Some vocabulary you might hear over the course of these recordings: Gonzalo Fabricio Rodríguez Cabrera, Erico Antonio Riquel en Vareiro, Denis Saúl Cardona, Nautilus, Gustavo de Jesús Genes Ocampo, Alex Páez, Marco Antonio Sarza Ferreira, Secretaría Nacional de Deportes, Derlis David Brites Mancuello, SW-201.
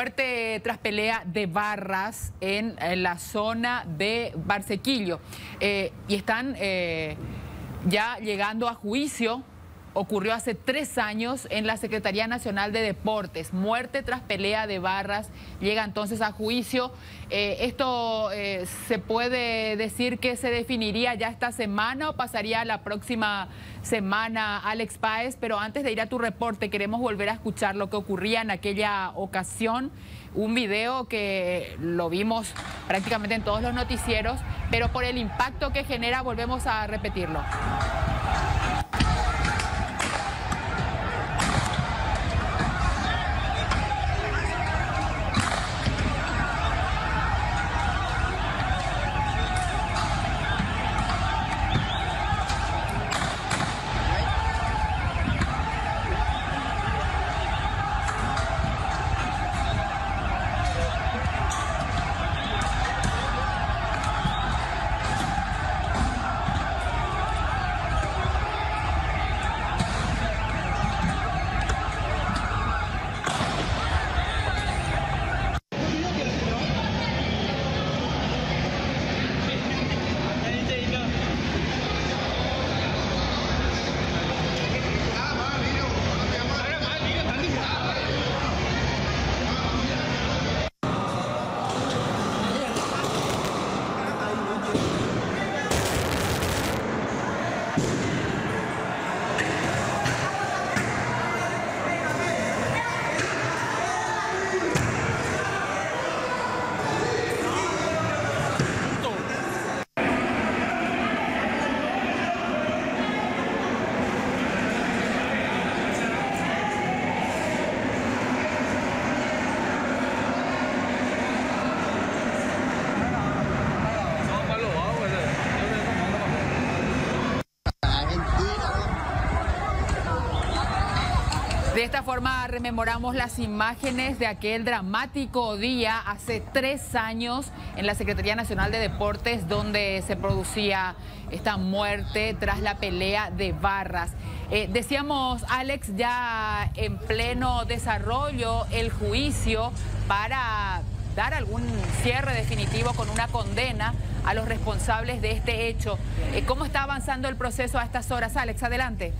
fuerte tras pelea de barras en la zona de Barsequillo. Y están ya llegando a juicio. Ocurrió hace 3 años en la Secretaría Nacional de Deportes. Muerte tras pelea de barras. Llega entonces a juicio. Esto se puede decir que se definiría ya esta semana o pasaría a la próxima semana, Alex Páez. Pero antes de ir a tu reporte, queremos volver a escuchar lo que ocurría en aquella ocasión. Un video que lo vimos prácticamente en todos los noticieros, pero por el impacto que genera volvemos a repetirlo. De esta forma rememoramos las imágenes de aquel dramático día hace 3 años en la Secretaría Nacional de Deportes, donde se producía esta muerte tras la pelea de barras. Decíamos, Alex, ya en pleno desarrollo el juicio para dar algún cierre definitivo con una condena a los responsables de este hecho. ¿Cómo está avanzando el proceso a estas horas, Alex? Adelante.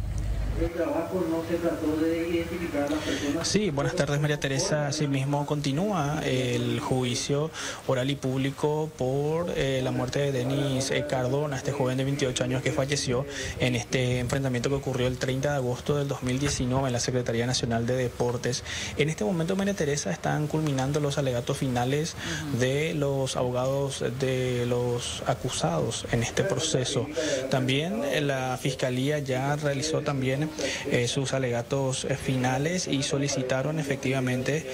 El trabajo no se trató de identificar a las personas. Sí, buenas tardes, María Teresa. Asimismo, continúa el juicio oral y público por la muerte de Denis Cardona, este joven de 28 años que falleció en este enfrentamiento que ocurrió el 30 de agosto del 2019 en la Secretaría Nacional de Deportes. En este momento, María Teresa, están culminando los alegatos finales de los abogados de los acusados en este proceso. También la Fiscalía ya realizó también sus alegatos finales y solicitaron efectivamente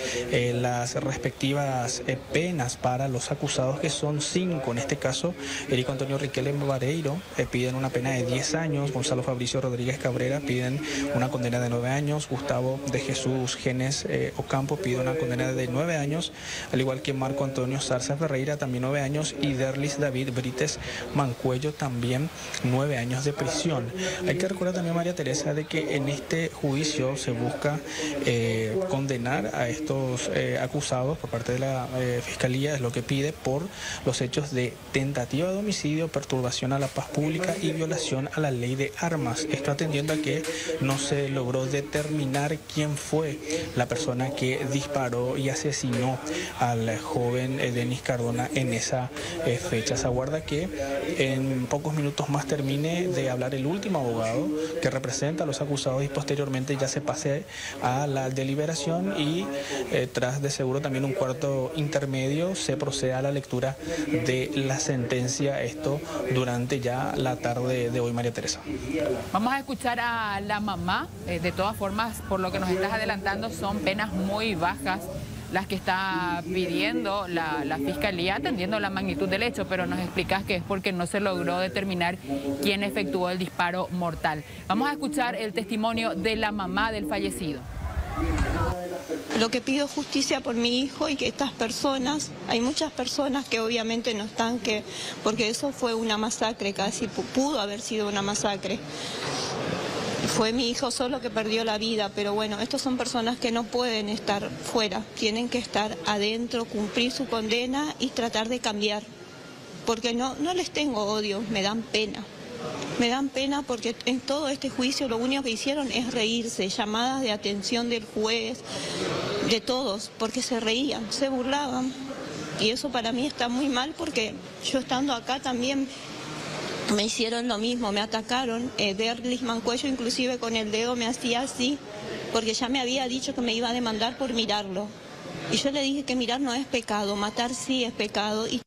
las respectivas penas para los acusados, que son 5. En este caso, Erico Antonio Riquel en Vareiro piden una pena de 10 años, Gonzalo Fabricio Rodríguez Cabrera piden una condena de 9 años, Gustavo de Jesús Genes Ocampo pide una condena de 9 años, al igual que Marco Antonio Sarza Ferreira, también 9 años, y Derlis David Brites Mancuello, también 9 años de prisión. Hay que recordar también, María Teresa, de que en este juicio se busca condenar a estos acusados por parte de la Fiscalía, es lo que pide, por los hechos de tentativa de homicidio, perturbación a la paz pública y violación a la ley de armas. Esto atendiendo a que no se logró determinar quién fue la persona que disparó y asesinó al joven Denis Cardona en esa fecha. Se aguarda que en pocos minutos más termine de hablar el último abogado que representa a los acusados y posteriormente ya se pase a la deliberación y tras de seguro también un cuarto intermedio se procede a la lectura de la sentencia, esto durante ya la tarde de hoy, María Teresa. Vamos a escuchar a la mamá. De todas formas, por lo que nos estás adelantando, son penas muy bajas las que está pidiendo la Fiscalía, atendiendo la magnitud del hecho, pero nos explicas que es porque no se logró determinar quién efectuó el disparo mortal. Vamos a escuchar el testimonio de la mamá del fallecido. Lo que pido es justicia por mi hijo y que estas personas, hay muchas personas que obviamente no están, porque eso fue una masacre, casi pudo haber sido una masacre. Fue mi hijo solo que perdió la vida, pero bueno, estos son personas que no pueden estar fuera, tienen que estar adentro, cumplir su condena y tratar de cambiar, porque no les tengo odio, me dan pena porque en todo este juicio lo único que hicieron es reírse, llamadas de atención del juez, de todos, porque se reían, se burlaban, y eso para mí está muy mal porque yo estando acá también me hicieron lo mismo, me atacaron. Derlis Mancuello inclusive con el dedo me hacía así, porque ya me había dicho que me iba a demandar por mirarlo. Y yo le dije que mirar no es pecado, matar sí es pecado. Y...